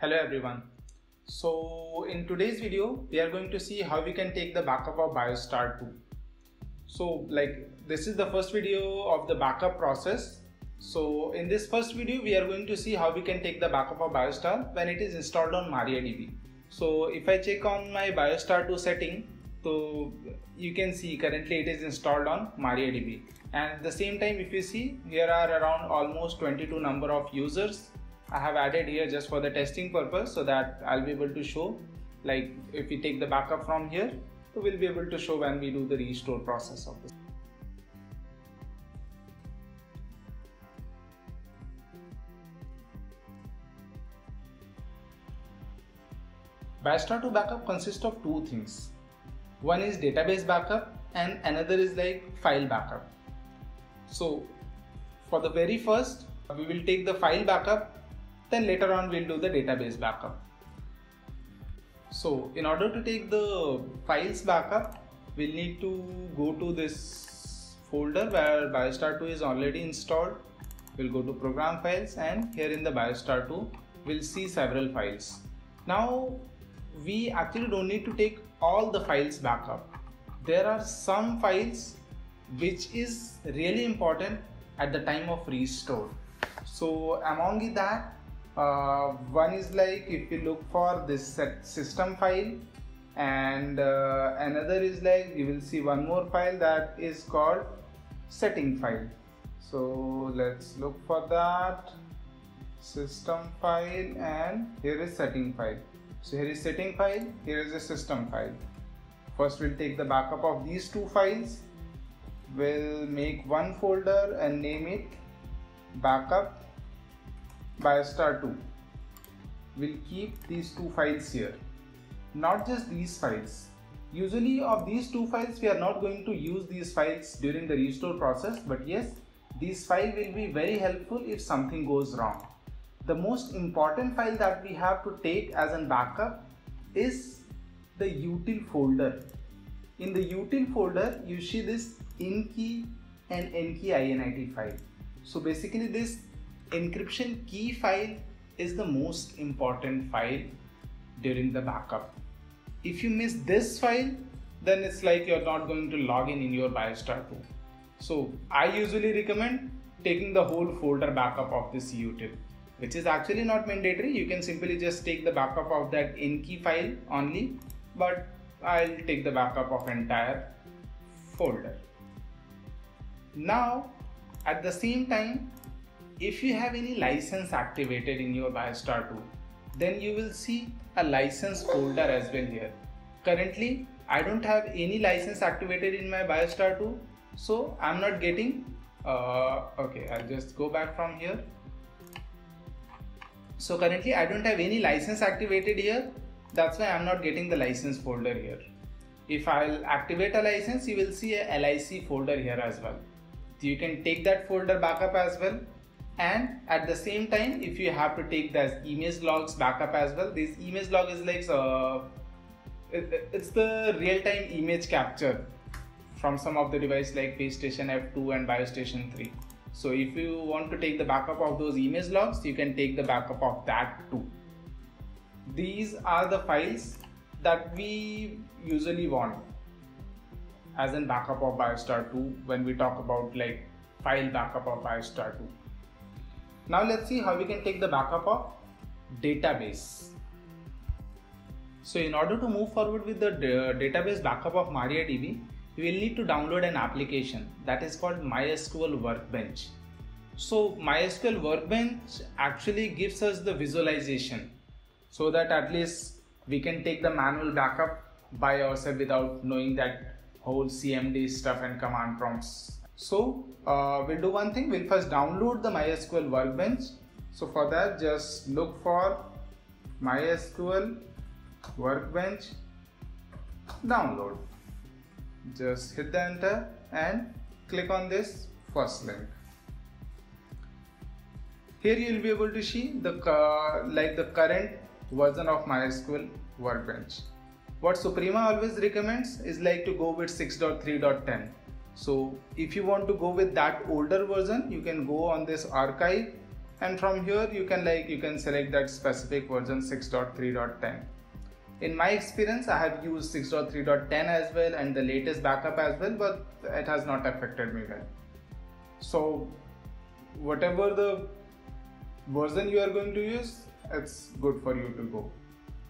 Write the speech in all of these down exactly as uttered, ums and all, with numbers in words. Hello everyone. So in today's video, we are going to see how we can take the backup of BioStar two. So like this is the first video of the backup process. So in this first video, we are going to see how we can take the backup of BioStar when it is installed on MariaDB. So if I check on my BioStar two setting, so you can see currently it is installed on MariaDB. And at the same time, if you see, here are around almost twenty-two number of users. I have added here just for the testing purpose so that I'll be able to show, like if we take the backup from here, so we'll be able to show when we do the restore process of this. BioStar two backup consists of two things. One is database backup and another is like file backup. So for the very first, we will take the file backup, then later on we'll do the database backup. So in order to take the files backup, we'll need to go to this folder where BioStar two is already installed. We'll go to program files and here in the BioStar two, we'll see several files. Now we actually don't need to take all the files backup. There are some files which is really important at the time of restore. So among that, uh, one is like if you look for this system file, and uh, another is like you will see one more file that is called setting file. So let's look for that system file, and here is setting file. So here is setting file, here is a system file. First we'll take the backup of these two files. We'll make one folder and name it backup BioStar two. We'll keep these two files here. Not just these files. Usually of these two files, we are not going to use these files during the restore process, but yes, these files will be very helpful if something goes wrong. The most important file that we have to take as a backup is the util folder. In the util folder, you see this inkey and nkinit file. So basically this encryption key file is the most important file during the backup. If you miss this file, then it's like you're not going to log in in your BioStar two. So I usually recommend taking the whole folder backup of this util, which is actually not mandatory. You can simply just take the backup of that inkey file only, but I'll take the backup of entire folder. Now, at the same time, if you have any license activated in your BioStar two, then you will see a license folder as well here. Currently, I don't have any license activated in my BioStar two, so I'm not getting, uh, okay, I'll just go back from here. So currently I don't have any license activated here. That's why I'm not getting the license folder here. If I'll activate a license, you will see a L I C folder here as well. So you can take that folder backup as well. And at the same time, if you have to take the image logs backup as well, this image log is like, uh, it, it's the real-time image capture from some of the device like FaceStation F two and BioStation three. So if you want to take the backup of those image logs, you can take the backup of that too. These are the files that we usually want as in backup of BioStar two when we talk about like file backup of BioStar two. Now let's see how we can take the backup of database. So in order to move forward with the database backup of MariaDB, we will need to download an application that is called MySQL Workbench. So MySQL Workbench actually gives us the visualization so that at least we can take the manual backup by ourselves without knowing that whole C M D stuff and command prompts. So uh, we'll do one thing. We'll first download the MySQL Workbench. So for that, just look for MySQL Workbench download. Just hit the enter and click on this first link. Here you will be able to see the uh, like the current version of MySQL Workbench. What Suprema always recommends is like to go with six point three point ten. So if you want to go with that older version, you can go on this archive and from here you can like you can select that specific version six point three point ten. In my experience, I have used six point three point ten as well and the latest backup as well, but it has not affected me well. So whatever the version you are going to use, it's good for you to go.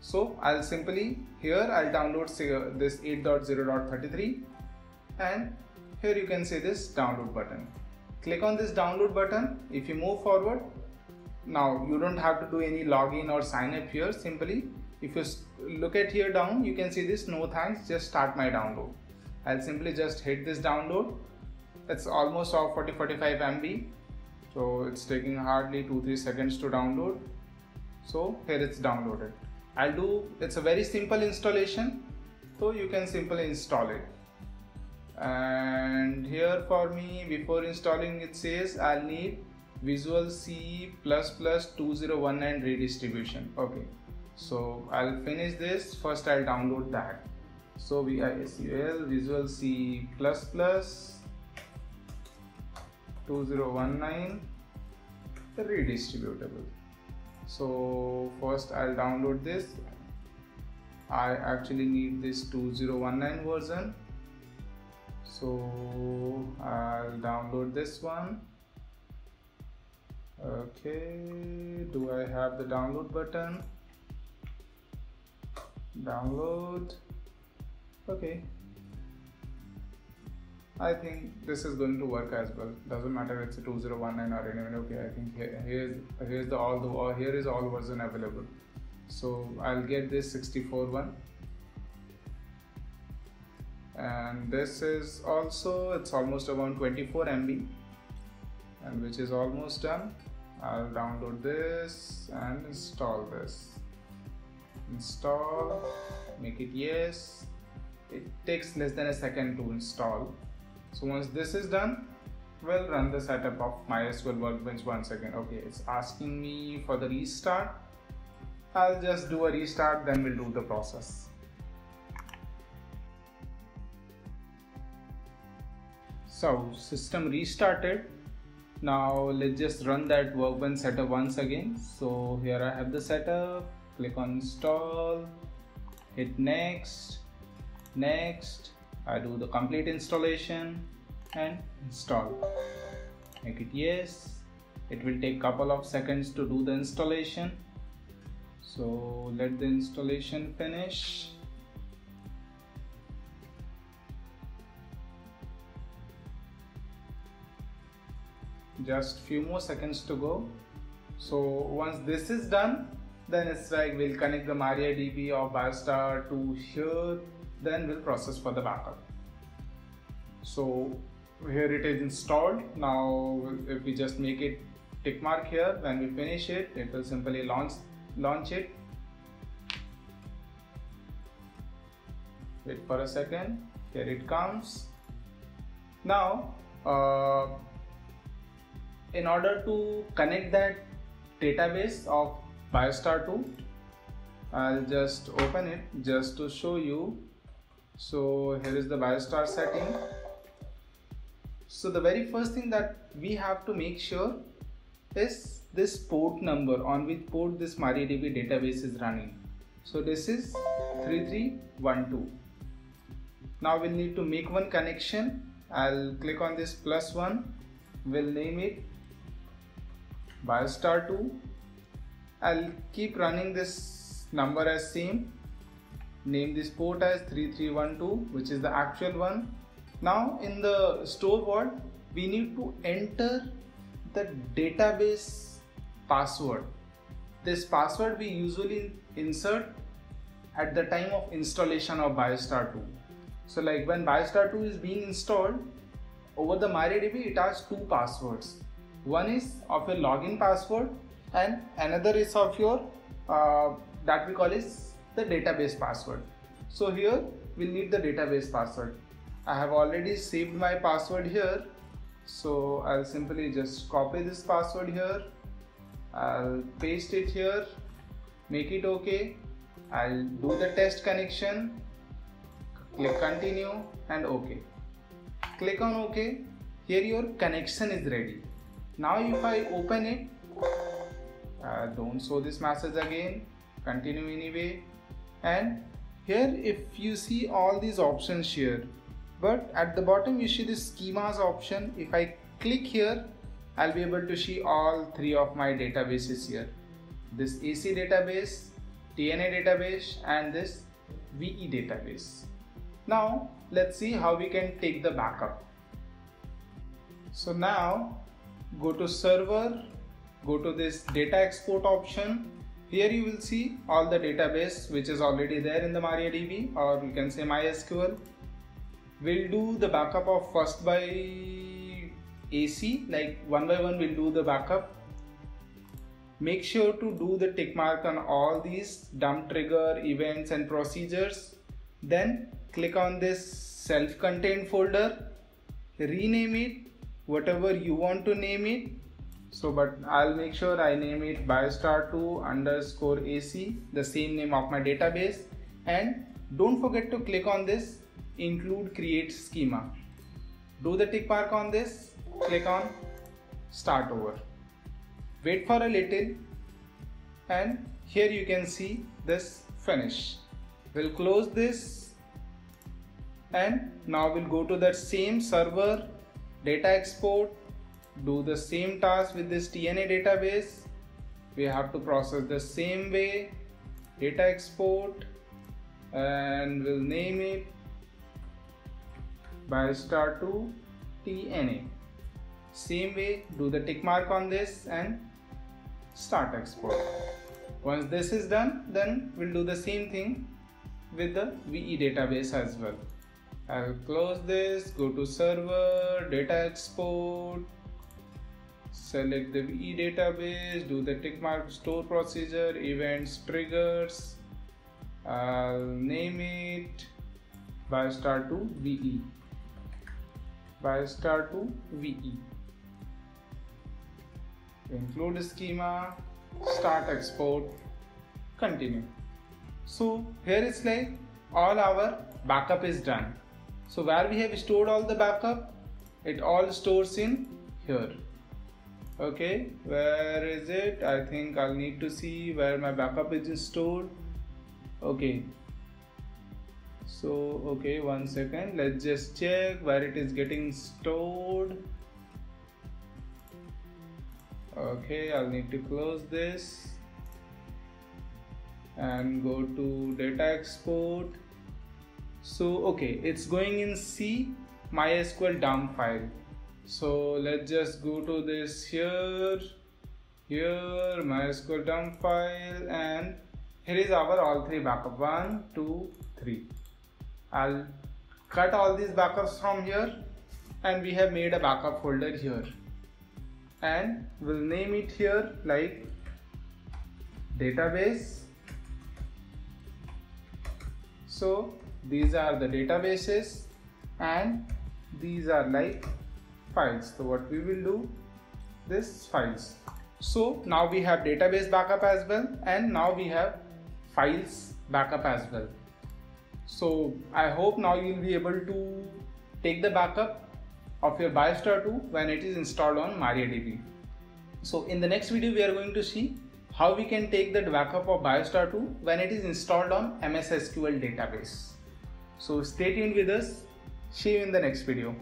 So I'll simply here I'll download this eight point zero point thirty-three, and here you can see this download button. Click on this download button. If you move forward, now you don't have to do any login or sign up here. Simply if you look at here down, you can see this no thanks, just start my download. I'll simply just hit this download. It's almost of forty to forty-five M B, so it's taking hardly two to three seconds to download. So here it's downloaded. I'll do it's a very simple installation, so you can simply install it. And here for me, before installing, it says I'll need Visual C plus plus two zero one nine redistribution. Okay, so I'll finish this first. I'll download that. So V I S U L Visual C plus plus two zero one nine redistributable. So first I'll download this. I actually need this two zero one nine version, so I'll download this one. Okay, do I have the download button? Download. Okay, I think this is going to work as well. Doesn't matter if it's a two zero one nine or anyone. Okay, I think here, here's here's the all the or here is all version available. So I'll get this sixty-four one, and this is also it's almost around twenty-four M B, and which is almost done. I'll download this and install this. Install. Make it yes. It takes less than a second to install. So once this is done, we'll run the setup of MySQL Workbench once again. Okay, it's asking me for the restart. I'll just do a restart, then we'll do the process. So system restarted. Now let's just run that Workbench setup once again. So here I have the setup. Click on install, hit next, next. I do the complete installation and install. Make it yes. It will take couple of seconds to do the installation, so let the installation finish. Just few more seconds to go. So once this is done, then it's like we'll connect the MariaDB or BioStar to here, then we'll process for the backup. So here it is installed. Now if we just make it tick mark here, when we finish it, it will simply launch launch it. Wait for a second. Here it comes. Now uh, in order to connect that database of BioStar two, I'll just open it just to show you. So here is the BioStar setting. So the very first thing that we have to make sure is this port number, on which port this MariaDB database is running. So this is three three one two. Now we'll need to make one connection. I'll click on this plus one. We'll name it BioStar two. I'll keep running this number as same. Name this port as three three one two, which is the actual one. Now in the store vault, we need to enter the database password. This password we usually insert at the time of installation of BioStar two. So like when BioStar two is being installed over the MariaDB, it has two passwords. One is of your login password and another is of your uh, that we call is the database password. So here we'll need the database password. I have already saved my password here, so I'll simply just copy this password here. I'll paste it here. Make it okay. I'll do the test connection. Click continue and okay. Click on okay. Here your connection is ready. Now if I open it, uh, don't show this message again, continue anyway. And here if you see all these options here, but at the bottom you see the schemas option. If I click here, I'll be able to see all three of my databases here, this A C database, T N A database and this V E database. Now let's see how we can take the backup. So now go to server, go to this data export option. Here you will see all the database which is already there in the MariaDB, or you can say MySQL. We'll do the backup of first by A C, like one by one we'll do the backup. Make sure to do the tick mark on all these dump trigger events and procedures. Then click on this self-contained folder, rename it whatever you want to name it. So but I'll make sure I name it BioStar two underscore A C, the same name of my database. And don't forget to click on this include create schema. Do the tick mark on this, click on start over. Wait for a little and here you can see this finish. We'll close this and now we'll go to that same server, data export, do the same task with this T N A database. We have to process the same way, data export, and we'll name it BioStar two T N A. Same way, do the tick mark on this and start export. Once this is done, then we'll do the same thing with the V E database as well. I'll close this, go to server, data export, select the V E database, do the tick mark, store procedure, events, triggers. I'll name it BioStar two V E. BioStar two V E. Include schema, start export, continue. So here it's like all our backup is done. So where we have stored all the backup, it all stores in here. Okay, where is it? I think I'll need to see where my backup is stored. Okay, so okay, one second, let's just check where it is getting stored. Okay, I'll need to close this and go to data export. So okay, it's going in C MySQL dump file. So let's just go to this here, here MySQL dump file, and here is our all three backup, one, two, three. I'll cut all these backups from here and we have made a backup folder here. And we'll name it here like database. So these are the databases and these are like files. So what we will do, this files. So now we have database backup as well and now we have files backup as well. So I hope now you'll be able to take the backup of your BioStar two when it is installed on MariaDB. So in the next video we are going to see how we can take the backup of BioStar two when it is installed on M S S Q L database. So stay tuned with us, see you in the next video.